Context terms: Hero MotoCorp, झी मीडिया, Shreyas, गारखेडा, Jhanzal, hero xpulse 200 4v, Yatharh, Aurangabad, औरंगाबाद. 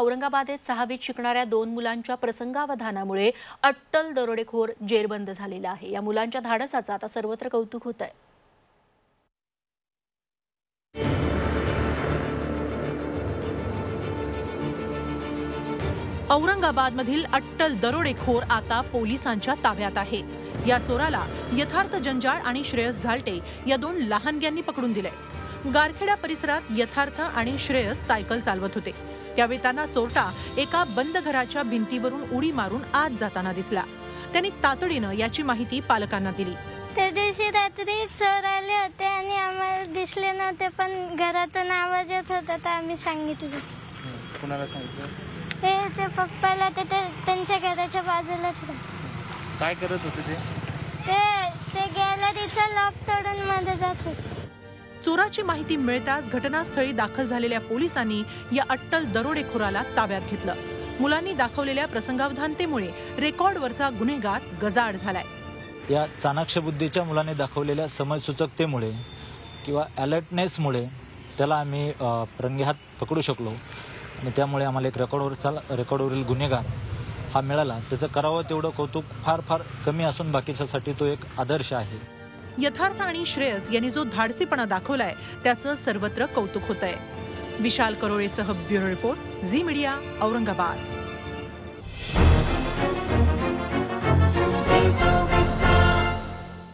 औरंगाबादेत 6वीत शिकणाऱ्या 2 मुलांच्या प्रसंगावधानामुळे अट्टल दरोडेखोर जेरबंद झालेला आहे। या मुलांच्या धाडसाचा आता सर्वत्र कौतुक होत आहे। औरंगाबादमधील अट्टल दरोडेखोर आता पोलिसांच्या ताब्यात आहे। या चोराला यथार्थ जंजाळ आणि श्रेयस झालटे या 2 लहानग्यांनी पकडून दिले। गारखेडा परिसरात यथार्थ आणि श्रेयस सायकल चालवत होते। चोरटा एका बंद घराच्या भिंतीवरून उडी मारून आत जाताना दिसला। त्यांनी तातडीने याची माहिती पालकांना दिली। त्या दिवशी रात्री चोर आले होते आणि आम्हाला दिसले नव्हते, पण घरातून आवाज येत होता तर आम्ही सांगितलं। कोणाला सांगितलं? ते पप्पाला, ते त्यांच्या घराच्या बाजूलाच होते। काय करत होते ते? ते गॅलरीचा लॉक तोडून मध्ये जात होते। चोराची माहिती मिळताच घटनास्थळी दाखल झालेल्या पोलिसांनी या अट्टल दरोडेखोराला ताब्यात घेतलं। मुलांनी दाखवलेल्या प्रसंगावधानतेमुळे रेकॉर्डवरचा गुन्हेगार गजाड झालाय। या चाणाक्ष बुद्धीच्या मुलाने दाखवलेल्या समजसूचकतेमुळे किंवा अलर्टनेसमुळे त्याला आम्ही रंगेहात पकडू शकलो आणि त्यामुळे आम्हाला एक रेकॉर्डवरील गुन्हेगार हा मिळाला। त्याचं करावं तेवढं कौतुक फार फार कमी असून बाकीच्यासाठी तो एक आदर्श आहे। यथार्थ आणि श्रेयस यांनी जो धाडसीपणा दाखवलाय त्याचं सर्वत्र कौतुक होतंय। विशाल करोळेसह bureau report, झी मीडिया, औरंगाबाद।